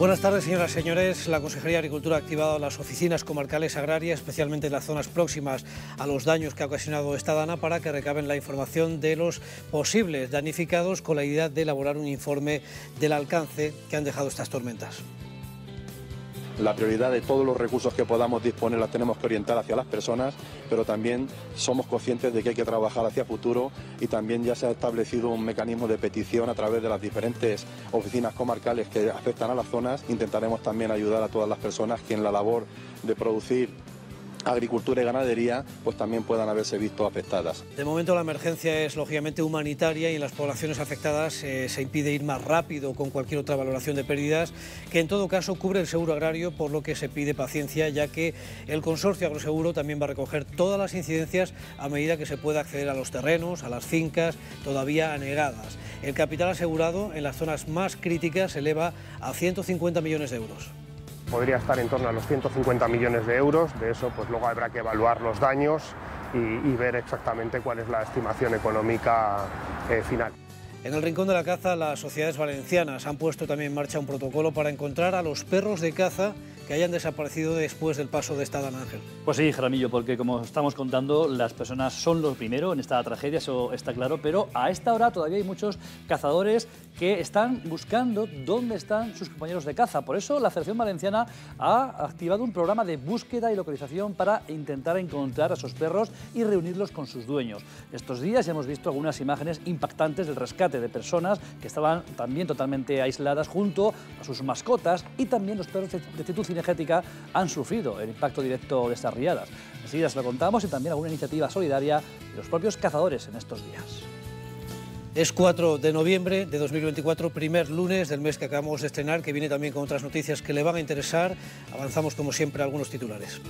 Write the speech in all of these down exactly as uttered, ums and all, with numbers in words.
Buenas tardes, señoras y señores. La Consejería de Agricultura ha activado las oficinas comarcales agrarias, especialmente en las zonas próximas a los daños que ha ocasionado esta dana, para que recaben la información de los posibles damnificados con la idea de elaborar un informe del alcance que han dejado estas tormentas. La prioridad de todos los recursos que podamos disponer la tenemos que orientar hacia las personas, pero también somos conscientes de que hay que trabajar hacia futuro, y también ya se ha establecido un mecanismo de petición a través de las diferentes oficinas comarcales que afectan a las zonas. Intentaremos también ayudar a todas las personas que en la labor de producir agricultura y ganadería pues también puedan haberse visto afectadas. De momento la emergencia es lógicamente humanitaria, y en las poblaciones afectadas eh, se impide ir más rápido con cualquier otra valoración de pérdidas, que en todo caso cubre el seguro agrario, por lo que se pide paciencia, ya que el consorcio Agroseguro también va a recoger todas las incidencias a medida que se pueda acceder a los terrenos, a las fincas todavía anegadas. El capital asegurado en las zonas más críticas se eleva a ciento cincuenta millones de euros. Podría estar en torno a los ciento cincuenta millones de euros. De eso pues luego habrá que evaluar los daños y, y ver exactamente cuál es la estimación económica eh, final. En el rincón de la caza, las sociedades valencianas han puesto también en marcha un protocolo para encontrar a los perros de caza que hayan desaparecido después del paso de esta dana, Ángel. Pues sí, Jaramillo, porque como estamos contando, las personas son los primeros en esta tragedia, eso está claro, pero a esta hora todavía hay muchos cazadores que están buscando dónde están sus compañeros de caza. Por eso la Federación Valenciana ha activado un programa de búsqueda y localización para intentar encontrar a esos perros y reunirlos con sus dueños. Estos días ya hemos visto algunas imágenes impactantes del rescate de personas que estaban también totalmente aisladas junto a sus mascotas, y también los perros de actitud cinética han sufrido el impacto directo de estas riadas. Enseguida se lo contamos, y también alguna iniciativa solidaria de los propios cazadores en estos días. Es cuatro de noviembre de dos mil veinticuatro, primer lunes del mes que acabamos de estrenar, que viene también con otras noticias que le van a interesar. Avanzamos como siempre a algunos titulares.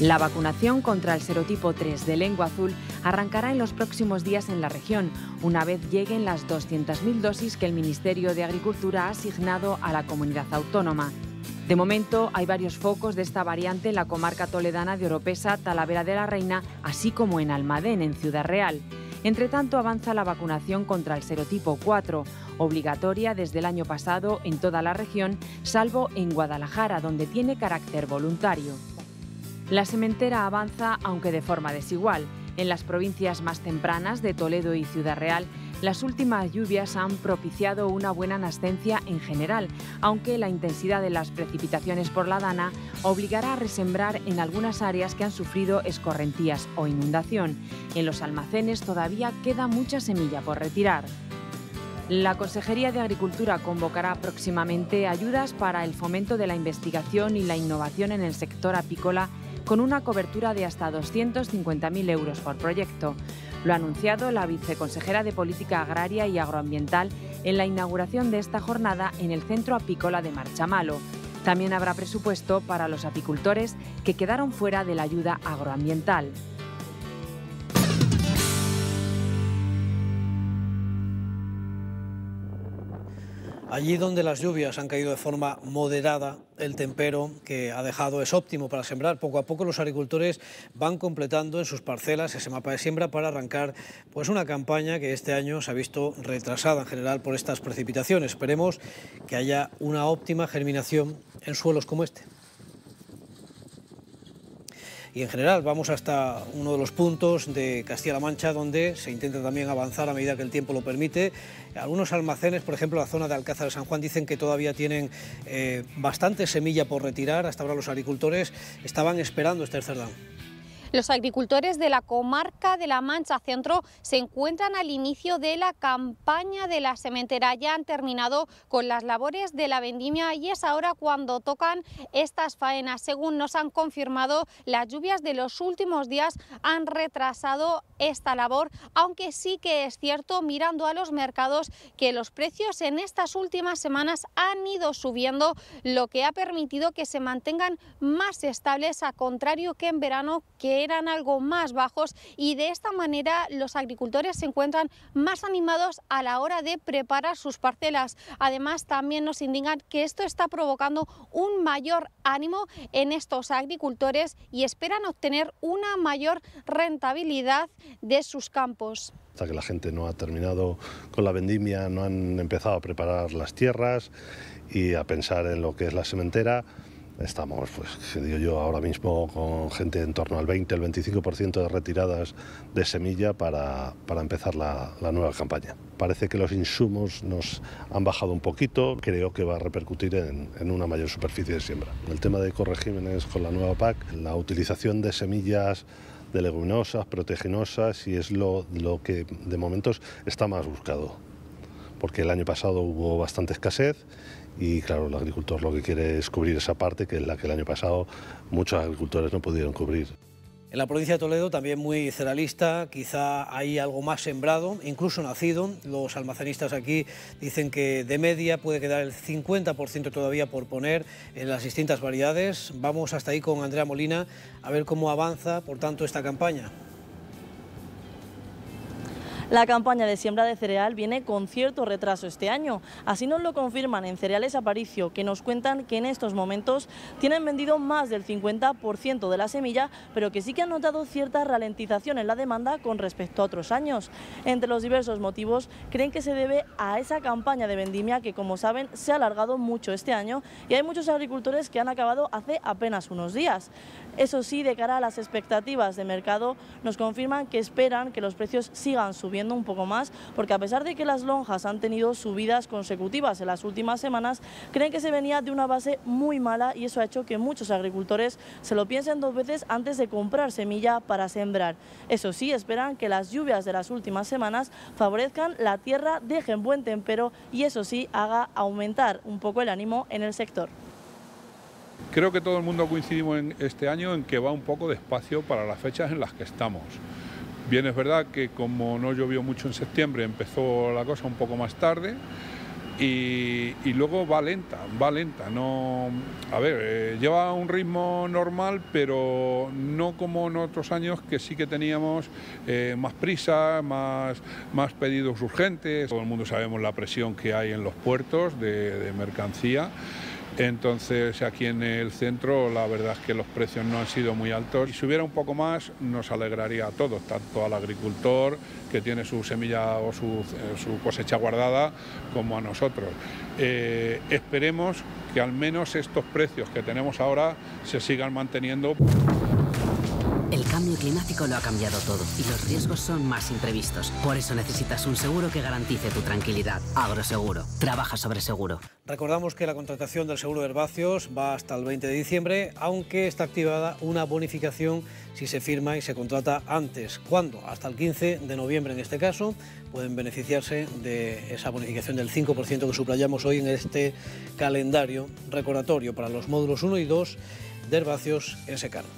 La vacunación contra el serotipo tres de lengua azul arrancará en los próximos días en la región, una vez lleguen las doscientas mil dosis que el Ministerio de Agricultura ha asignado a la comunidad autónoma. De momento, hay varios focos de esta variante en la comarca toledana de Oropesa, Talavera de la Reina, así como en Almadén, en Ciudad Real. Entre tanto, avanza la vacunación contra el serotipo cuatro, obligatoria desde el año pasado en toda la región, salvo en Guadalajara, donde tiene carácter voluntario. La sementera avanza, aunque de forma desigual. En las provincias más tempranas de Toledo y Ciudad Real, las últimas lluvias han propiciado una buena nascencia en general, aunque la intensidad de las precipitaciones por la dana obligará a resembrar en algunas áreas que han sufrido escorrentías o inundación. En los almacenes todavía queda mucha semilla por retirar. La Consejería de Agricultura convocará próximamente ayudas para el fomento de la investigación y la innovación en el sector apícola, con una cobertura de hasta doscientos cincuenta mil euros por proyecto. Lo ha anunciado la viceconsejera de Política Agraria y Agroambiental en la inauguración de esta jornada en el Centro Apícola de Marchamalo. También habrá presupuesto para los apicultores que quedaron fuera de la ayuda agroambiental. Allí donde las lluvias han caído de forma moderada, el tempero que ha dejado es óptimo para sembrar. Poco a poco los agricultores van completando en sus parcelas ese mapa de siembra para arrancar pues una campaña que este año se ha visto retrasada en general por estas precipitaciones. Esperemos que haya una óptima germinación en suelos como este. Y en general vamos hasta uno de los puntos de Castilla-La Mancha donde se intenta también avanzar a medida que el tiempo lo permite. Algunos almacenes, por ejemplo la zona de Alcázar de San Juan, dicen que todavía tienen eh, bastante semilla por retirar. Hasta ahora los agricultores estaban esperando este tercer down. Los agricultores de la comarca de La Mancha Centro se encuentran al inicio de la campaña de la sementera. Ya han terminado con las labores de la vendimia y es ahora cuando tocan estas faenas. Según nos han confirmado, las lluvias de los últimos días han retrasado esta labor, aunque sí que es cierto, mirando a los mercados, que los precios en estas últimas semanas han ido subiendo, lo que ha permitido que se mantengan más estables, a contrario que en verano, que eran algo más bajos, y de esta manera los agricultores se encuentran más animados a la hora de preparar sus parcelas. Además, también nos indican que esto está provocando un mayor ánimo en estos agricultores y esperan obtener una mayor rentabilidad de sus campos. Hasta que la gente no ha terminado con la vendimia, no han empezado a preparar las tierras y a pensar en lo que es la sementera. Estamos, pues digo yo, ahora mismo con gente en torno al veinte al veinticinco por ciento de retiradas de semilla para, para empezar la, la nueva campaña. Parece que los insumos nos han bajado un poquito, creo que va a repercutir en, en una mayor superficie de siembra. El tema de ecoregímenes con la nueva P A C, la utilización de semillas de leguminosas, proteginosas, y es lo, lo que de momento está más buscado, porque el año pasado hubo bastante escasez. Y claro, el agricultor lo que quiere es cubrir esa parte, que es la que el año pasado muchos agricultores no pudieron cubrir. En la provincia de Toledo, también muy cerealista, quizá hay algo más sembrado, incluso nacido. Los almacenistas aquí dicen que de media puede quedar el cincuenta por ciento todavía por poner en las distintas variedades. Vamos hasta ahí con Andrea Molina a ver cómo avanza, por tanto, esta campaña. La campaña de siembra de cereal viene con cierto retraso este año. Así nos lo confirman en Cereales Aparicio, que nos cuentan que en estos momentos tienen vendido más del cincuenta por ciento de la semilla, pero que sí que han notado cierta ralentización en la demanda con respecto a otros años. Entre los diversos motivos, creen que se debe a esa campaña de vendimia que, como saben, se ha alargado mucho este año y hay muchos agricultores que han acabado hace apenas unos días. Eso sí, de cara a las expectativas de mercado, nos confirman que esperan que los precios sigan subiendo un poco más, porque a pesar de que las lonjas han tenido subidas consecutivas en las últimas semanas, creen que se venía de una base muy mala y eso ha hecho que muchos agricultores se lo piensen dos veces antes de comprar semilla para sembrar. Eso sí, esperan que las lluvias de las últimas semanas favorezcan la tierra, dejen buen tempero y eso sí, haga aumentar un poco el ánimo en el sector. Creo que todo el mundo coincidimos en este año en que va un poco despacio para las fechas en las que estamos. Bien, es verdad que como no llovió mucho en septiembre, empezó la cosa un poco más tarde y, y luego va lenta, va lenta. No, a ver, eh, lleva un ritmo normal, pero no como en otros años que sí que teníamos eh, más prisa, más, más pedidos urgentes. Todo el mundo sabemos la presión que hay en los puertos de, de mercancía. Entonces aquí en el centro la verdad es que los precios no han sido muy altos. Si subiera un poco más nos alegraría a todos, tanto al agricultor que tiene su semilla o su, su cosecha guardada como a nosotros. Eh, esperemos que al menos estos precios que tenemos ahora se sigan manteniendo. El cambio climático lo ha cambiado todo y los riesgos son más imprevistos. Por eso necesitas un seguro que garantice tu tranquilidad. Agroseguro. Trabaja sobre seguro. Recordamos que la contratación del seguro de herbáceos va hasta el veinte de diciembre, aunque está activada una bonificación si se firma y se contrata antes. ¿Cuándo? Hasta el quince de noviembre en este caso. Pueden beneficiarse de esa bonificación del cinco por ciento que subrayamos hoy en este calendario recordatorio para los módulos uno y dos de herbáceos en secano.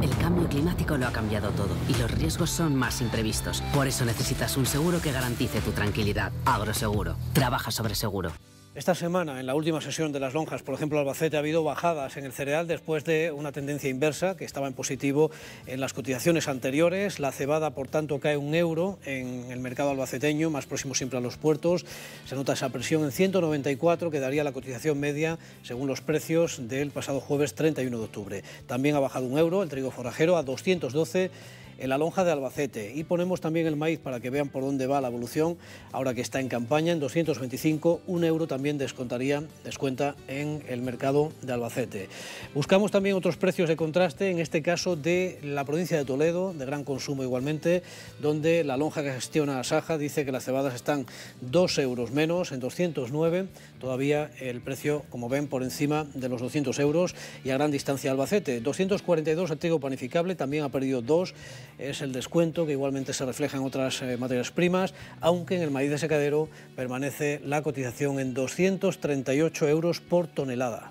El cambio climático lo ha cambiado todo y los riesgos son más imprevistos. Por eso necesitas un seguro que garantice tu tranquilidad. Agroseguro. Trabaja sobre seguro. Esta semana, en la última sesión de las lonjas, por ejemplo, Albacete, ha habido bajadas en el cereal después de una tendencia inversa que estaba en positivo en las cotizaciones anteriores. La cebada, por tanto, cae un euro en el mercado albaceteño, más próximo siempre a los puertos. Se nota esa presión en ciento noventa y cuatro, que daría la cotización media según los precios del pasado jueves treinta y uno de octubre. También ha bajado un euro el trigo forrajero a doscientos doce en la lonja de Albacete. Y ponemos también el maíz para que vean por dónde va la evolución, ahora que está en campaña, en doscientos veinticinco, un euro también descontaría, descuenta en el mercado de Albacete. Buscamos también otros precios de contraste, en este caso de la provincia de Toledo, de gran consumo igualmente, donde la lonja que gestiona Asaja dice que las cebadas están dos euros menos, en doscientos nueve, todavía el precio, como ven, por encima de los doscientos euros, y a gran distancia Albacete. doscientos cuarenta y dos el trigo panificable, también ha perdido dos, es el descuento que igualmente se refleja en otras eh, materias primas, aunque en el maíz de secadero permanece la cotización en doscientos treinta y ocho euros por tonelada.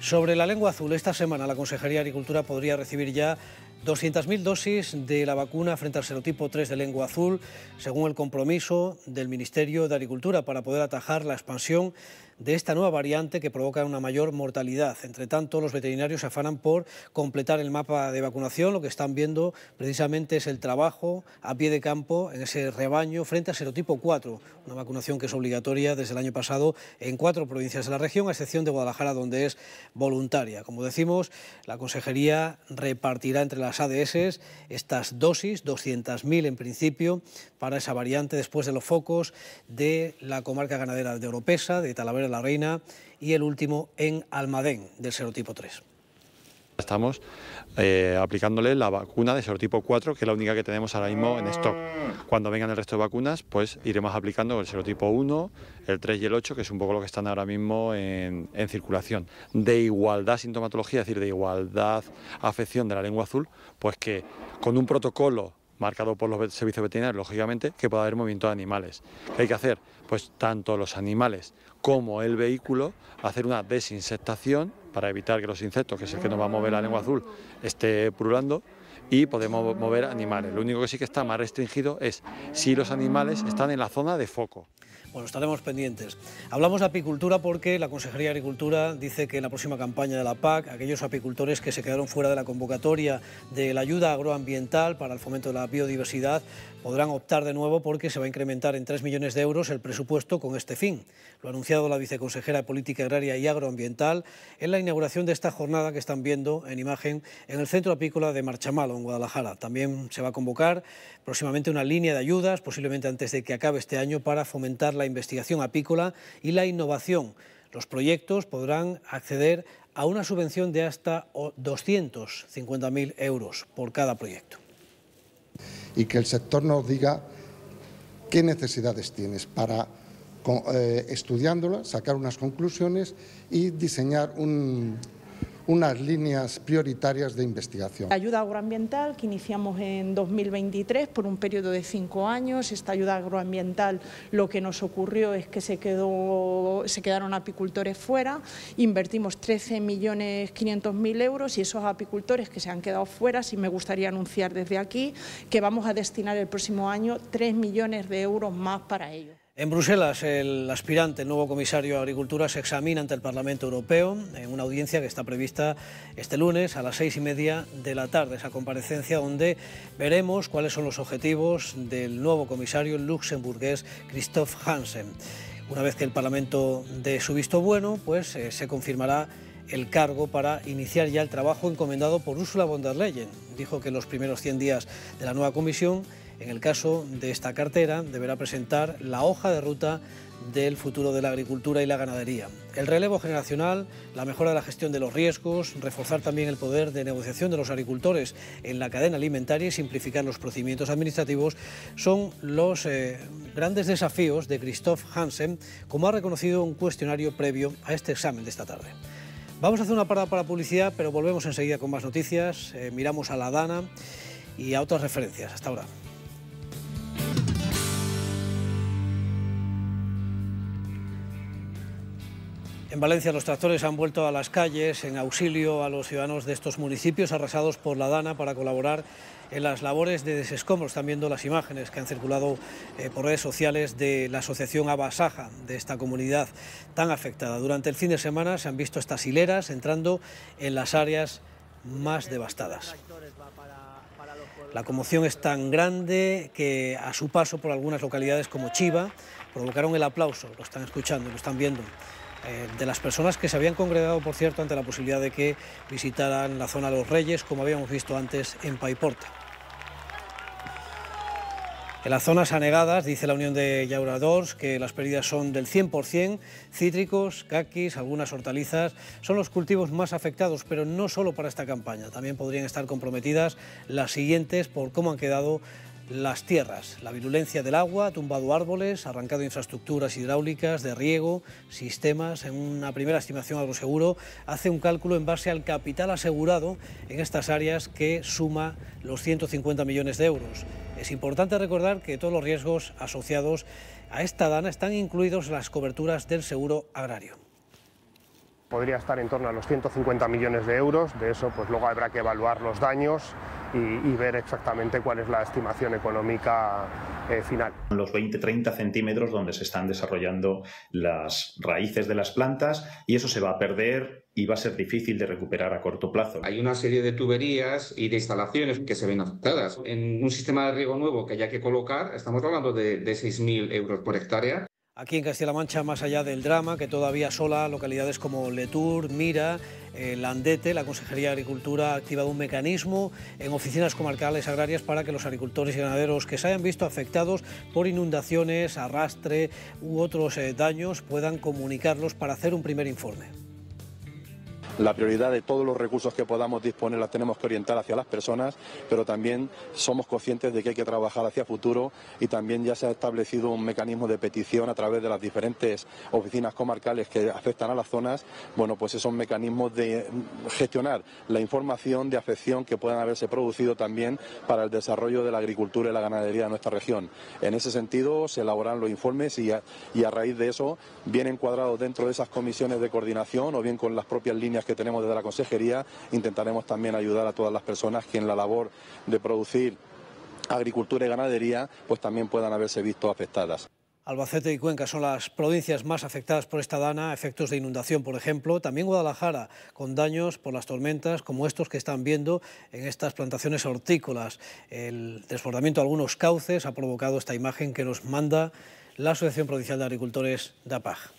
Sobre la lengua azul, esta semana la Consejería de Agricultura podría recibir ya doscientas mil dosis de la vacuna frente al serotipo tres de lengua azul, según el compromiso del Ministerio de Agricultura para poder atajar la expansión de esta nueva variante que provoca una mayor mortalidad. Entre tanto, los veterinarios se afanan por completar el mapa de vacunación. Lo que están viendo precisamente es el trabajo a pie de campo en ese rebaño frente a serotipo cuatro, una vacunación que es obligatoria desde el año pasado en cuatro provincias de la región, a excepción de Guadalajara, donde es voluntaria. Como decimos, la Consejería repartirá entre las A D S estas dosis, doscientas mil en principio, para esa variante después de los focos de la comarca ganadera de Oropesa, de Talavera de la Reina y el último en Almadén, del serotipo tres. Estamos eh, aplicándole la vacuna de serotipo cuatro, que es la única que tenemos ahora mismo en stock. Cuando vengan el resto de vacunas, pues iremos aplicando el serotipo uno, el tres y el ocho, que es un poco lo que están ahora mismo en, en circulación. De igualdad sintomatología, es decir, de igualdad afección de la lengua azul, pues que con un protocolo marcado por los servicios veterinarios, lógicamente, que pueda haber movimiento de animales. ¿Qué hay que hacer? Pues tanto los animales como el vehículo, hacer una desinsectación para evitar que los insectos, que es el que nos va a mover la lengua azul, esté pululando, y podemos mover animales. Lo único que sí que está más restringido es si los animales están en la zona de foco. Bueno, estaremos pendientes. Hablamos de apicultura porque la Consejería de Agricultura dice que en la próxima campaña de la P A C, aquellos apicultores que se quedaron fuera de la convocatoria de la ayuda agroambiental para el fomento de la biodiversidad podrán optar de nuevo, porque se va a incrementar en tres millones de euros el presupuesto con este fin. Lo ha anunciado la viceconsejera de Política Agraria y Agroambiental en la inauguración de esta jornada que están viendo en imagen en el Centro Apícola de Marchamalo, en Guadalajara. También se va a convocar próximamente una línea de ayudas, posiblemente antes de que acabe este año, para fomentar la investigación apícola y la innovación. Los proyectos podrán acceder a una subvención de hasta doscientos cincuenta mil euros por cada proyecto. Y que el sector nos diga qué necesidades tienes para, eh, estudiándolas, sacar unas conclusiones y diseñar un... unas líneas prioritarias de investigación. Ayuda agroambiental que iniciamos en dos mil veintitrés por un periodo de cinco años. Esta ayuda agroambiental, lo que nos ocurrió es que se, quedó, se quedaron apicultores fuera. Invertimos trece millones quinientos mil euros y esos apicultores que se han quedado fuera, sí me gustaría anunciar desde aquí que vamos a destinar el próximo año tres millones de euros más para ellos. En Bruselas, el aspirante, el nuevo comisario de Agricultura, se examina ante el Parlamento Europeo en una audiencia que está prevista este lunes a las seis y media de la tarde. Esa comparecencia donde veremos cuáles son los objetivos del nuevo comisario luxemburgués Christophe Hansen. Una vez que el Parlamento dé su visto bueno, pues eh, se confirmará el cargo para iniciar ya el trabajo encomendado por Úrsula von der Leyen. Dijo que los primeros cien días de la nueva comisión, en el caso de esta cartera, deberá presentar la hoja de ruta del futuro de la agricultura y la ganadería, el relevo generacional, la mejora de la gestión de los riesgos, reforzar también el poder de negociación de los agricultores en la cadena alimentaria y simplificar los procedimientos administrativos son los eh, grandes desafíos de Christophe Hansen, como ha reconocido un cuestionario previo a este examen de esta tarde. Vamos a hacer una parada para publicidad, pero volvemos enseguida con más noticias. Eh, miramos a la DANA y a otras referencias. Hasta ahora. En Valencia los tractores han vuelto a las calles en auxilio a los ciudadanos de estos municipios arrasados por la DANA para colaborar en las labores de desescombro. Están viendo las imágenes que han circulado eh, por redes sociales de la asociación Abasaja de esta comunidad tan afectada. Durante el fin de semana se han visto estas hileras entrando en las áreas más devastadas. La conmoción es tan grande que a su paso por algunas localidades como Chiva provocaron el aplauso. Lo están escuchando, lo están viendo. Eh, de las personas que se habían congregado, por cierto, ante la posibilidad de que visitaran la zona de los Reyes, como habíamos visto antes en Paiporta. En las zonas anegadas, dice la Unión de Llauradors, que las pérdidas son del cien por cien, cítricos, caquis, algunas hortalizas, son los cultivos más afectados, pero no solo para esta campaña, también podrían estar comprometidas las siguientes por cómo han quedado las tierras. La virulencia del agua ha tumbado árboles, ha arrancado infraestructuras hidráulicas, de riego, sistemas. En una primera estimación, Agroseguro hace un cálculo en base al capital asegurado en estas áreas, que suma los ciento cincuenta millones de euros. Es importante recordar que todos los riesgos asociados a esta DANA están incluidos en las coberturas del seguro agrario. Podría estar en torno a los ciento cincuenta millones de euros, de eso pues luego habrá que evaluar los daños y, y ver exactamente cuál es la estimación económica eh, final. Los veinte a treinta centímetros donde se están desarrollando las raíces de las plantas, y eso se va a perder y va a ser difícil de recuperar a corto plazo. Hay una serie de tuberías y de instalaciones que se ven afectadas. En un sistema de riego nuevo que haya que colocar, estamos hablando de, de seis mil euros por hectárea. Aquí en Castilla-La Mancha, más allá del drama que todavía asola localidades como Letur, Mira, eh, Landete, la Consejería de Agricultura ha activado un mecanismo en oficinas comarcales agrarias para que los agricultores y ganaderos que se hayan visto afectados por inundaciones, arrastre u otros eh, daños puedan comunicarlos para hacer un primer informe. La prioridad de todos los recursos que podamos disponer las tenemos que orientar hacia las personas, pero también somos conscientes de que hay que trabajar hacia futuro, y también ya se ha establecido un mecanismo de petición a través de las diferentes oficinas comarcales que afectan a las zonas. Bueno, pues esos mecanismos de gestionar la información de afección que puedan haberse producido también para el desarrollo de la agricultura y la ganadería de nuestra región. En ese sentido se elaboran los informes y a, y a raíz de eso vienen cuadrados dentro de esas comisiones de coordinación, o bien con las propias líneas que que tenemos desde la Consejería. Intentaremos también ayudar a todas las personas que en la labor de producir agricultura y ganadería pues también puedan haberse visto afectadas. Albacete y Cuenca son las provincias más afectadas por esta DANA, efectos de inundación, por ejemplo. También Guadalajara, con daños por las tormentas, como estos que están viendo en estas plantaciones hortícolas. El desbordamiento de algunos cauces ha provocado esta imagen que nos manda la Asociación Provincial de Agricultores, DAPAJ.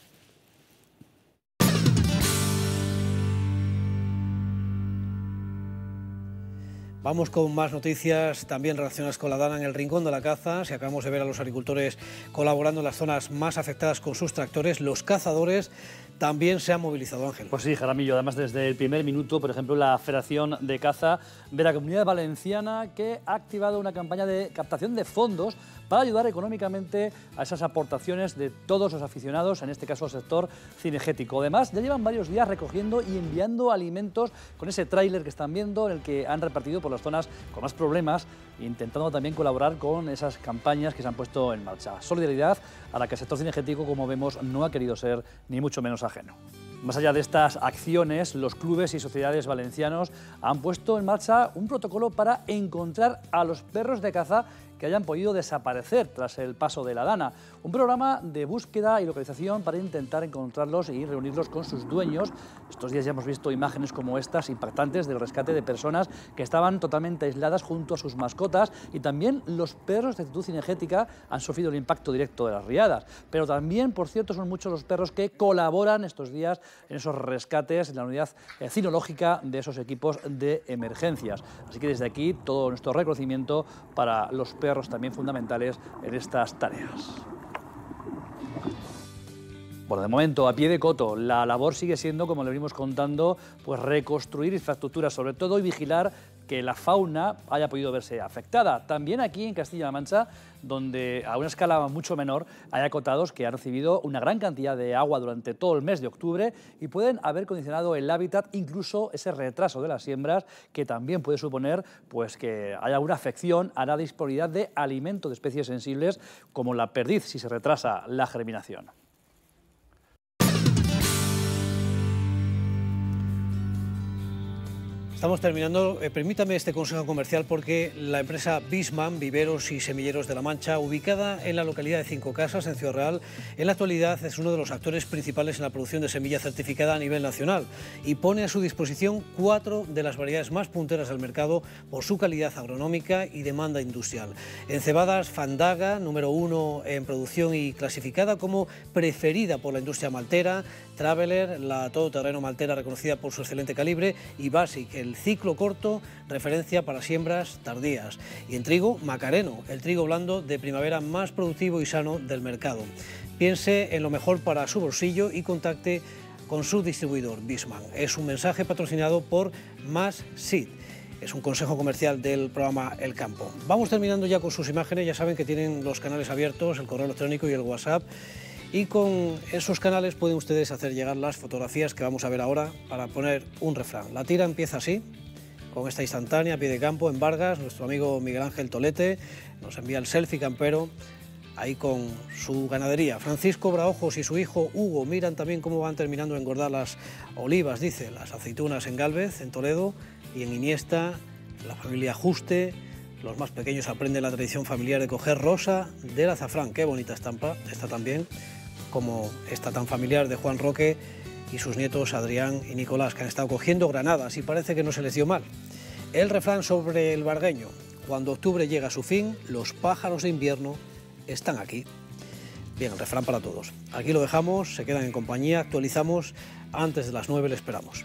Vamos con más noticias también relacionadas con la DANA en el rincón de la caza. Si acabamos de ver a los agricultores colaborando en las zonas más afectadas con sus tractores, los cazadores también se han movilizado, Ángel. Pues sí, Jaramillo, además desde el primer minuto, por ejemplo, la Federación de Caza de la Comunidad Valenciana, que ha activado una campaña de captación de fondos para ayudar económicamente a esas aportaciones de todos los aficionados, en este caso al sector cinegético. Además, ya llevan varios días recogiendo y enviando alimentos con ese tráiler que están viendo, en el que han repartido por las zonas con más problemas, intentando también colaborar con esas campañas que se han puesto en marcha. Solidaridad a la que el sector cinegético, como vemos, no ha querido ser ni mucho menos ajeno. Más allá de estas acciones, los clubes y sociedades valencianos han puesto en marcha un protocolo para encontrar a los perros de caza que hayan podido desaparecer tras el paso de la DANA. Un programa de búsqueda y localización para intentar encontrarlos y reunirlos con sus dueños. Estos días ya hemos visto imágenes como estas, impactantes, del rescate de personas que estaban totalmente aisladas junto a sus mascotas, y también los perros de actitud cinegética han sufrido el impacto directo de las riadas. Pero también, por cierto, son muchos los perros que colaboran estos días en esos rescates, en la unidad cinológica de esos equipos de emergencias. Así que desde aquí todo nuestro reconocimiento para los perros también fundamentales en estas tareas. Bueno, de momento, a pie de coto, la labor sigue siendo, como le venimos contando, pues reconstruir infraestructuras, sobre todo, y vigilar que la fauna haya podido verse afectada. También aquí en Castilla-La Mancha, donde a una escala mucho menor hay acotados que han recibido una gran cantidad de agua durante todo el mes de octubre y pueden haber condicionado el hábitat, incluso ese retraso de las siembras, que también puede suponer pues que haya una afección a la disponibilidad de alimentos de especies sensibles como la perdiz si se retrasa la germinación. Estamos terminando. Eh, permítame este consejo comercial, porque la empresa Bisman, Viveros y Semilleros de la Mancha, ubicada en la localidad de Cinco Casas, en Ciudad Real, en la actualidad es uno de los actores principales en la producción de semilla certificada a nivel nacional y pone a su disposición cuatro de las variedades más punteras del mercado por su calidad agronómica y demanda industrial. En cebadas, Fandaga, número uno en producción y clasificada como preferida por la industria maltera, Traveler, la todoterreno maltera reconocida por su excelente calibre, y Basic, el El ciclo corto, referencia para siembras tardías. Y en trigo, Macareno, el trigo blando de primavera más productivo y sano del mercado. Piense en lo mejor para su bolsillo y contacte con su distribuidor Bisman. Es un mensaje patrocinado por MassSeed. Es un consejo comercial del programa El Campo. Vamos terminando ya con sus imágenes. Ya saben que tienen los canales abiertos, el correo electrónico y el WhatsApp. Y con esos canales pueden ustedes hacer llegar las fotografías que vamos a ver ahora para poner un refrán. La tira empieza así, con esta instantánea, a pie de campo, en Vargas. Nuestro amigo Miguel Ángel Tolete nos envía el selfie campero, ahí con su ganadería. Francisco Braojos y su hijo Hugo miran también cómo van terminando de engordar las olivas, dice, las aceitunas en Gálvez, en Toledo, y en Iniesta, la familia Juste, Los más pequeños aprenden la tradición familiar de coger rosa del azafrán. Qué bonita estampa, esta también, como esta tan familiar de Juan Roque y sus nietos Adrián y Nicolás, que han estado cogiendo granadas y parece que no se les dio mal. El refrán sobre el vargueño: cuando octubre llega a su fin, los pájaros de invierno están aquí. Bien, el refrán para todos. Aquí lo dejamos, se quedan en compañía, actualizamos antes de las nueve, le esperamos.